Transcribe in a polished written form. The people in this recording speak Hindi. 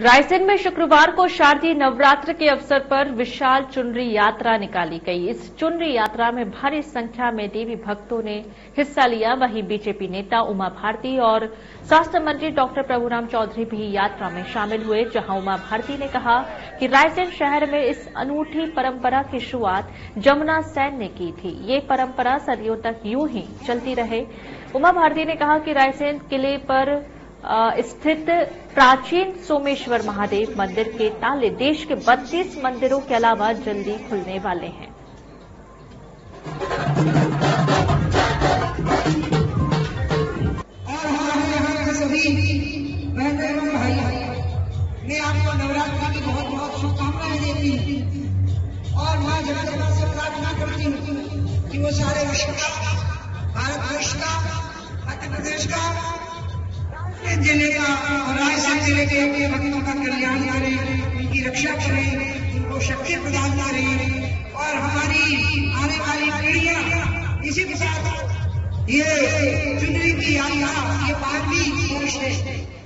रायसेन में शुक्रवार को शारदीय नवरात्र के अवसर पर विशाल चुनरी यात्रा निकाली गई। इस चुनरी यात्रा में भारी संख्या में देवी भक्तों ने हिस्सा लिया। वहीं बीजेपी नेता उमा भारती और स्वास्थ्य मंत्री डॉक्टर प्रभुराम चौधरी भी यात्रा में शामिल हुए, जहां उमा भारती ने कहा कि रायसेन शहर में इस अनूठी परंपरा की शुरुआत यमुना सेन ने की थी। ये परंपरा सदियों तक यूं ही चलती रहे। उमा भारती ने कहा कि रायसेन किले पर स्थित प्राचीन सोमेश्वर महादेव मंदिर के ताले देश के 32 मंदिरों के अलावा जल्दी खुलने वाले हैं। और हमारे सभी बहन भाई, मैं आपको नवरात्र की बहुत बहुत शुभकामनाएं देती हूँ और मां जगदम्बा से प्रार्थना करती हूँ कि वो सारे विश्व का, भारत वर्ष का, मध्य प्रदेश का, जिले का और रायसेन जिले के भक्तों का कल्याण करें, उनकी रक्षा करें, उनको शक्ति प्रदान करें और हमारी आने वाली पीढ़ियां इसी के साथ ये चुनरी की यात्रा, ये 12वीं वर्ष है।